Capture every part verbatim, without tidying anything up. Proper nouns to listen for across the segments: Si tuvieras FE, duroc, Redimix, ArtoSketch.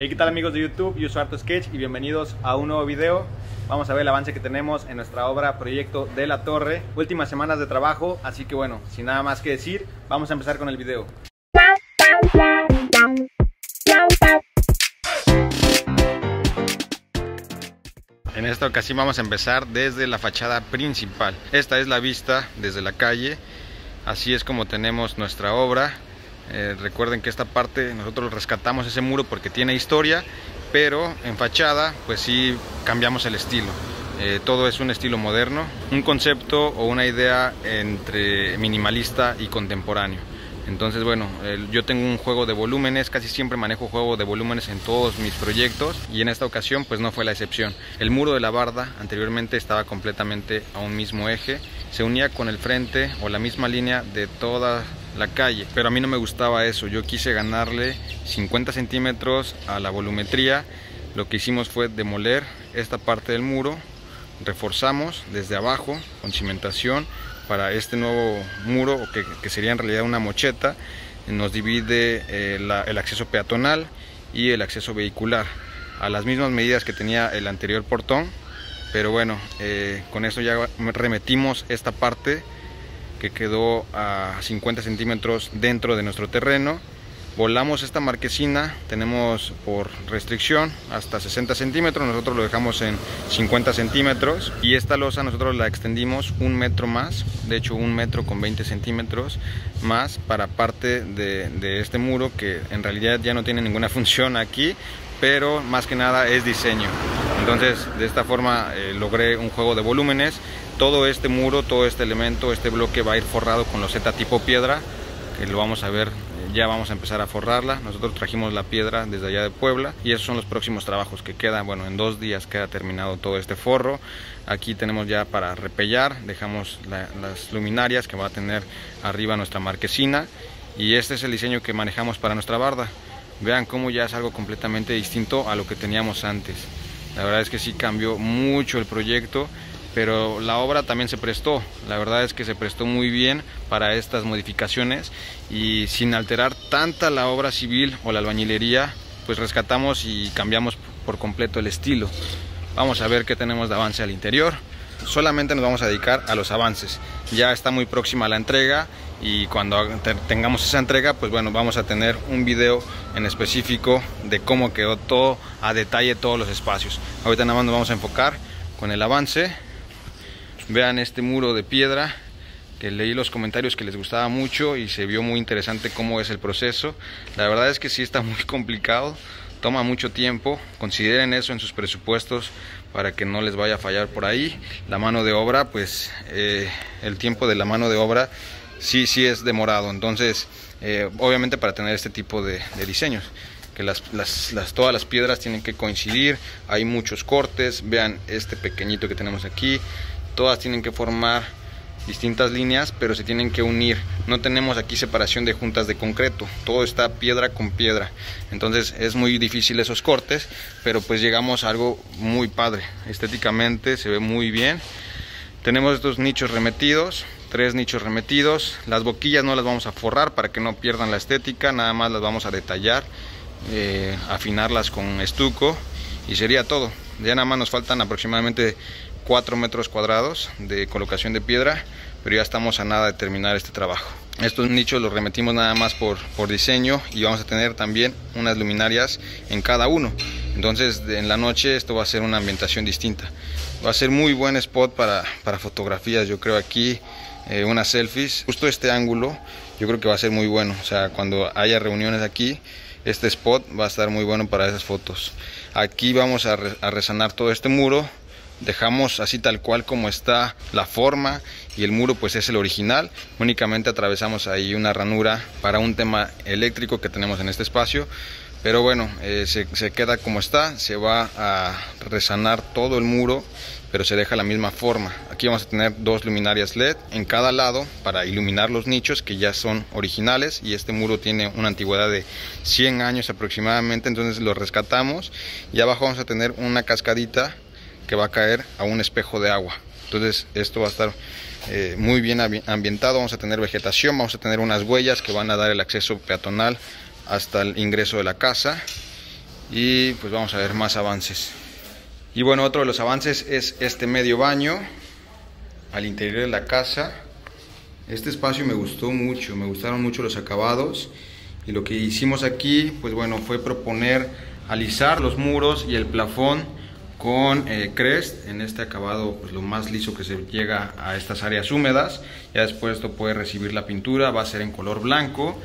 Hey, ¿qué tal amigos de YouTube? Yo soy ArtoSketch y bienvenidos a un nuevo video. Vamos a ver el avance que tenemos en nuestra obra Proyecto de la Torre. Últimas semanas de trabajo, así que bueno, sin nada más que decir, vamos a empezar con el video. En esta ocasión vamos a empezar desde la fachada principal. Esta es la vista desde la calle, así es como tenemos nuestra obra. Eh, recuerden que esta parte nosotros rescatamos ese muro porque tiene historia, pero en fachada pues sí cambiamos el estilo. Eh, todo es un estilo moderno, un concepto o una idea entre minimalista y contemporáneo. Entonces bueno, eh, yo tengo un juego de volúmenes, casi siempre manejo juego de volúmenes en todos mis proyectos y en esta ocasión pues no fue la excepción. El muro de la barda anteriormente estaba completamente a un mismo eje, se unía con el frente o la misma línea de toda la calle, pero a mí no me gustaba eso. Yo quise ganarle cincuenta centímetros a la volumetría. Lo que hicimos fue demoler esta parte del muro, reforzamos desde abajo con cimentación para este nuevo muro que, que sería en realidad una mocheta. Nos divide eh, la, el acceso peatonal y el acceso vehicular a las mismas medidas que tenía el anterior portón, pero bueno, eh, con eso ya remetimos esta parte que quedó a cincuenta centímetros dentro de nuestro terreno. Volamos esta marquesina, tenemos por restricción hasta sesenta centímetros, nosotros lo dejamos en cincuenta centímetros y esta losa nosotros la extendimos un metro más, de hecho un metro con veinte centímetros más para parte de, de este muro que en realidad ya no tiene ninguna función aquí, pero más que nada es diseño. Entonces de esta forma eh, logré un juego de volúmenes. Todo este muro, todo este elemento, este bloque va a ir forrado con loseta tipo piedra, que lo vamos a ver, ya vamos a empezar a forrarla. Nosotros trajimos la piedra desde allá de Puebla y esos son los próximos trabajos que quedan. Bueno, en dos días queda terminado todo este forro. Aquí tenemos ya para repellar, dejamos la, las luminarias que va a tener arriba nuestra marquesina y este es el diseño que manejamos para nuestra barda. Vean cómo ya es algo completamente distinto a lo que teníamos antes. La verdad es que sí cambió mucho el proyecto, pero la obra también se prestó. La verdad es que se prestó muy bien para estas modificaciones y sin alterar tanta la obra civil o la albañilería, pues rescatamos y cambiamos por completo el estilo. Vamos a ver qué tenemos de avance al interior. Solamente nos vamos a dedicar a los avances. Ya está muy próxima la entrega y cuando tengamos esa entrega, pues bueno, vamos a tener un video en específico de cómo quedó todo a detalle, todos los espacios. Ahorita nada más nos vamos a enfocar con el avance. Vean este muro de piedra, que leí los comentarios que les gustaba mucho y se vio muy interesante cómo es el proceso. La verdad es que sí está muy complicado, toma mucho tiempo. Consideren eso en sus presupuestos para que no les vaya a fallar por ahí. La mano de obra, pues eh, el tiempo de la mano de obra sí, sí es demorado. Entonces, eh, obviamente para tener este tipo de, de diseños, que las, las, las, todas las piedras tienen que coincidir, hay muchos cortes. Vean este pequeñito que tenemos aquí. Todas tienen que formar distintas líneas, pero se tienen que unir. No tenemos aquí separación de juntas de concreto. Todo está piedra con piedra. Entonces es muy difícil esos cortes, pero pues llegamos a algo muy padre. Estéticamente se ve muy bien. Tenemos estos nichos remetidos, tres nichos remetidos. Las boquillas no las vamos a forrar para que no pierdan la estética. Nada más las vamos a detallar, eh, afinarlas con estuco y sería todo. Ya nada más nos faltan aproximadamente cuatro metros cuadrados de colocación de piedra, pero ya estamos a nada de terminar este trabajo. Estos nichos los remetimos nada más por, por diseño y vamos a tener también unas luminarias en cada uno. Entonces en la noche esto va a ser una ambientación distinta. Va a ser muy buen spot para, para fotografías, yo creo aquí, eh, unas selfies. Justo este ángulo yo creo que va a ser muy bueno, o sea, cuando haya reuniones aquí, este spot va a estar muy bueno para esas fotos. Aquí vamos a, re, a resanar todo este muro. Dejamos así tal cual como está la forma y el muro pues es el original. Únicamente atravesamos ahí una ranura para un tema eléctrico que tenemos en este espacio. Pero bueno, eh, se, se queda como está. Se va a resanar todo el muro, pero se deja la misma forma. Aquí vamos a tener dos luminarias LED en cada lado para iluminar los nichos que ya son originales. Y este muro tiene una antigüedad de cien años aproximadamente, entonces lo rescatamos. Y abajo vamos a tener una cascadita que va a caer a un espejo de agua. Entonces esto va a estar eh, muy bien ambientado. Vamos a tener vegetación, vamos a tener unas huellas que van a dar el acceso peatonal hasta el ingreso de la casa y pues vamos a ver más avances. Y bueno, otro de los avances es este medio baño al interior de la casa. Este espacio me gustó mucho, me gustaron mucho los acabados, y lo que hicimos aquí pues bueno fue proponer alisar los muros y el plafón con eh, crest en este acabado, pues lo más liso que se llega a estas áreas húmedas. Ya después esto puede recibir la pintura, va a ser en color blanco.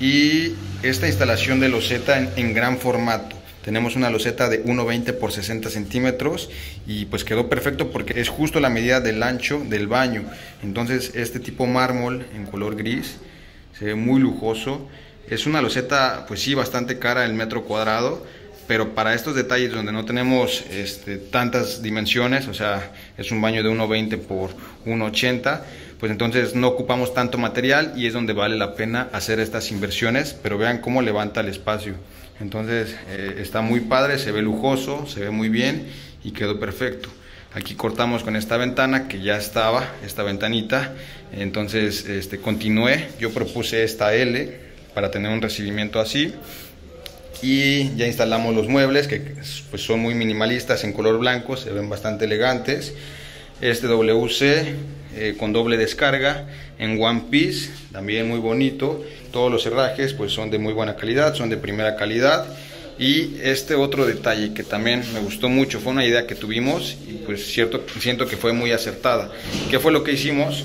Y esta instalación de loseta en, en gran formato, tenemos una loseta de uno veinte por sesenta centímetros y pues quedó perfecto porque es justo la medida del ancho del baño. Entonces este tipo mármol en color gris se ve muy lujoso. Es una loseta pues sí bastante cara el metro cuadrado, pero para estos detalles donde no tenemos este, tantas dimensiones, o sea, es un baño de uno veinte por uno ochenta, pues entonces no ocupamos tanto material y es donde vale la pena hacer estas inversiones. Pero vean cómo levanta el espacio. Entonces eh, está muy padre, se ve lujoso, se ve muy bien y quedó perfecto. Aquí cortamos con esta ventana que ya estaba, esta ventanita. Entonces este, continué, yo propuse esta L para tener un recibimiento así. Y ya instalamos los muebles que pues, son muy minimalistas en color blanco, se ven bastante elegantes. Este W C eh, con doble descarga en one piece, también muy bonito. Todos los herrajes pues, son de muy buena calidad, son de primera calidad. Y este otro detalle que también me gustó mucho, fue una idea que tuvimos y pues cierto, siento que fue muy acertada. ¿Qué fue lo que hicimos?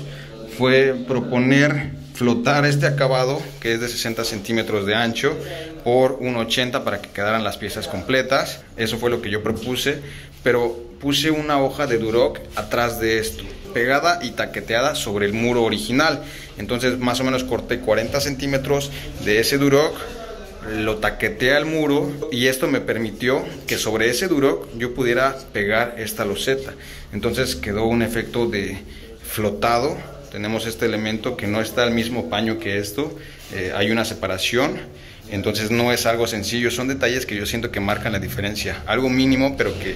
Fue proponer flotar este acabado que es de sesenta centímetros de ancho por uno ochenta para que quedaran las piezas completas. Eso fue lo que yo propuse, pero puse una hoja de duroc atrás de esto, pegada y taqueteada sobre el muro original. Entonces más o menos corté cuarenta centímetros de ese duroc, lo taqueteé al muro y esto me permitió que sobre ese duroc yo pudiera pegar esta loseta. Entonces quedó un efecto de flotado. Tenemos este elemento que no está al mismo paño que esto, eh, hay una separación, entonces no es algo sencillo, son detalles que yo siento que marcan la diferencia, algo mínimo pero que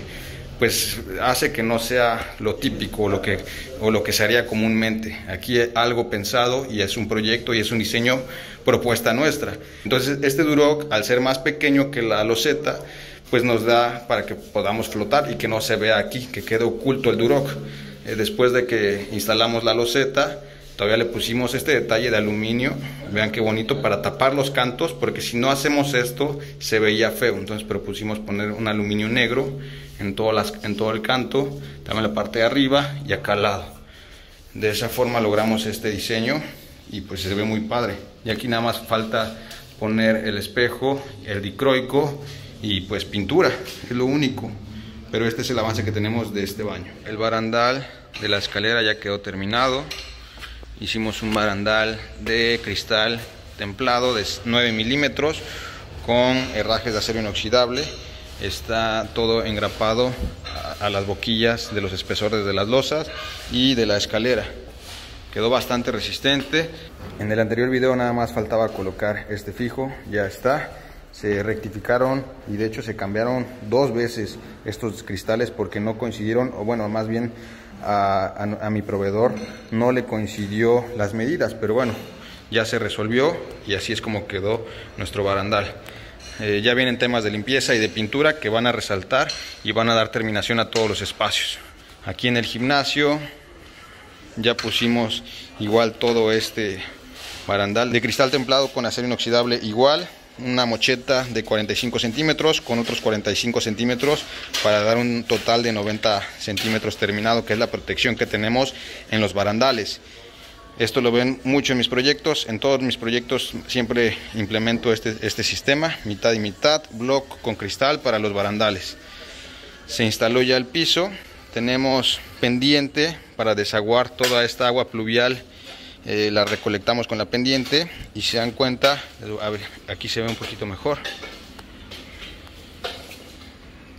pues hace que no sea lo típico o lo que, o lo que se haría comúnmente. Aquí es algo pensado y es un proyecto y es un diseño propuesta nuestra. Entonces este duroc, al ser más pequeño que la loseta, pues nos da para que podamos flotar y que no se vea aquí, que quede oculto el duroc. Después de que instalamos la loseta, todavía le pusimos este detalle de aluminio, vean qué bonito, para tapar los cantos, porque si no hacemos esto se veía feo. Entonces propusimos poner un aluminio negro en, todas las, en todo el canto, también la parte de arriba y acá al lado. De esa forma logramos este diseño y pues se ve muy padre. Y aquí nada más falta poner el espejo, el dicroico y pues pintura, es lo único. Pero este es el avance que tenemos de este baño. El barandal de la escalera ya quedó terminado. Hicimos un barandal de cristal templado de nueve milímetros con herrajes de acero inoxidable. Está todo engrapado a las boquillas de los espesores de las losas y de la escalera. Quedó bastante resistente. En el anterior video nada más faltaba colocar este fijo, ya está. Se rectificaron y de hecho se cambiaron dos veces estos cristales porque no coincidieron, o bueno, más bien a, a, a mi proveedor no le coincidió las medidas, pero bueno, ya se resolvió y así es como quedó nuestro barandal. Eh, ya vienen temas de limpieza y de pintura que van a resaltar y van a dar terminación a todos los espacios. Aquí en el gimnasio ya pusimos igual todo este barandal de cristal templado con acero inoxidable igual. Una mocheta de cuarenta y cinco centímetros con otros cuarenta y cinco centímetros para dar un total de noventa centímetros terminado, que es la protección que tenemos en los barandales. Esto lo ven mucho en mis proyectos, en todos mis proyectos siempre implemento este, este sistema, mitad y mitad, block con cristal para los barandales. Se instaló ya el piso, tenemos pendiente para desaguar toda esta agua pluvial. Eh, la recolectamos con la pendiente y se dan cuenta, a ver, aquí se ve un poquito mejor.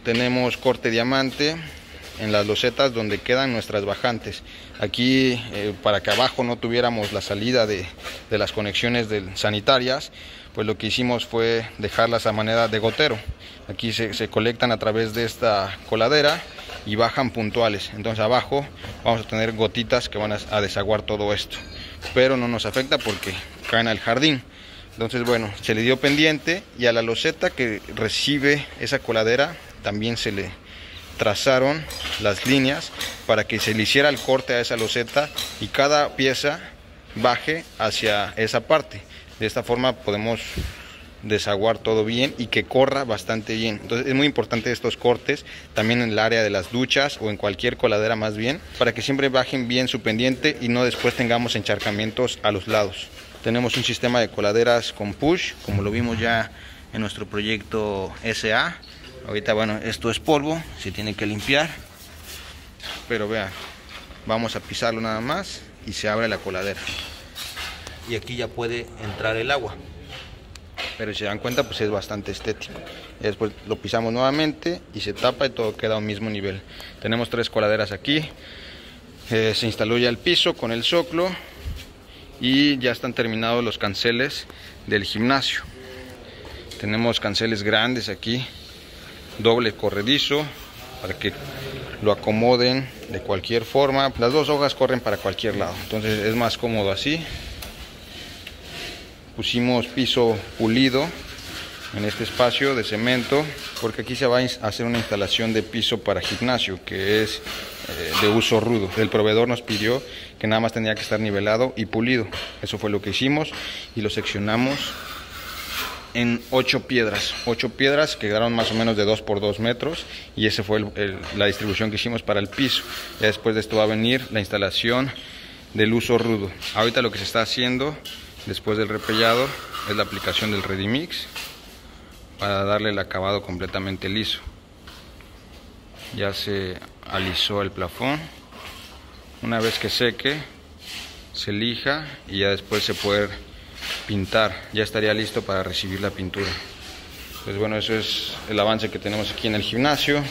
Tenemos corte diamante en las losetas donde quedan nuestras bajantes. Aquí eh, para que abajo no tuviéramos la salida de, de las conexiones de, sanitarias, pues lo que hicimos fue dejarlas a manera de gotero. Aquí se, se colectan a través de esta coladera y bajan puntuales. Entonces abajo vamos a tener gotitas que van a, a desaguar todo esto, pero no nos afecta porque caen al jardín. Entonces, bueno, se le dio pendiente, y a la loseta que recibe esa coladera también se le trazaron las líneas para que se le hiciera el corte a esa loseta y cada pieza baje hacia esa parte. De esta forma podemos desaguar todo bien y que corra bastante bien. Entonces es muy importante estos cortes también en el área de las duchas o en cualquier coladera, más bien, para que siempre bajen bien su pendiente y no después tengamos encharcamientos a los lados. Tenemos un sistema de coladeras con push, como lo vimos ya en nuestro proyecto S A. Ahorita, bueno, esto es polvo, se tiene que limpiar, pero vean, vamos a pisarlo nada más y se abre la coladera y aquí ya puede entrar el agua. Pero si se dan cuenta, pues es bastante estético. Y después lo pisamos nuevamente y se tapa y todo queda a un mismo nivel. Tenemos tres coladeras aquí. Eh, se instaló ya el piso con el zoclo y ya están terminados los canceles del gimnasio. Tenemos canceles grandes aquí, doble corredizo, para que lo acomoden de cualquier forma. Las dos hojas corren para cualquier lado, entonces es más cómodo así. Pusimos piso pulido en este espacio de cemento, porque aquí se va a hacer una instalación de piso para gimnasio, que es eh, de uso rudo. El proveedor nos pidió que nada más tenía que estar nivelado y pulido. Eso fue lo que hicimos y lo seccionamos en ocho piedras. Ocho piedras que quedaron más o menos de dos por dos metros, y esa fue el, el, la distribución que hicimos para el piso. Ya después de esto va a venir la instalación del uso rudo. Ahorita lo que se está haciendo después del repellado es la aplicación del Redimix para darle el acabado completamente liso. Ya se alisó el plafón. Una vez que seque, se lija y ya después se puede pintar. Ya estaría listo para recibir la pintura. Pues bueno, eso es el avance que tenemos aquí en el gimnasio.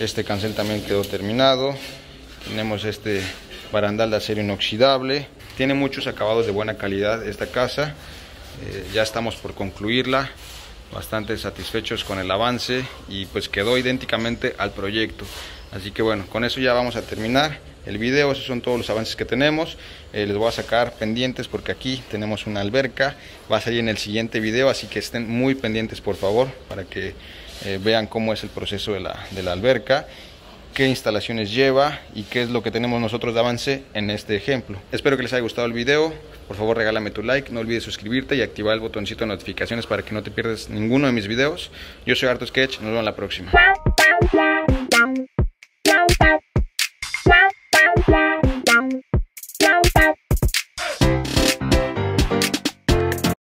Este cancel también quedó terminado. Tenemos este barandal de acero inoxidable. Tiene muchos acabados de buena calidad esta casa. Eh, ya estamos por concluirla. Bastante satisfechos con el avance, y pues quedó idénticamente al proyecto. Así que bueno, con eso ya vamos a terminar el video. Esos son todos los avances que tenemos. Eh, les voy a sacar pendientes porque aquí tenemos una alberca. Va a salir en el siguiente video, así que estén muy pendientes por favor, para que eh, vean cómo es el proceso de la, de la alberca, qué instalaciones lleva y qué es lo que tenemos nosotros de avance en este ejemplo. Espero que les haya gustado el video. Por favor, regálame tu like, no olvides suscribirte y activar el botoncito de notificaciones para que no te pierdas ninguno de mis videos. Yo soy ArtoSketch, nos vemos en la próxima.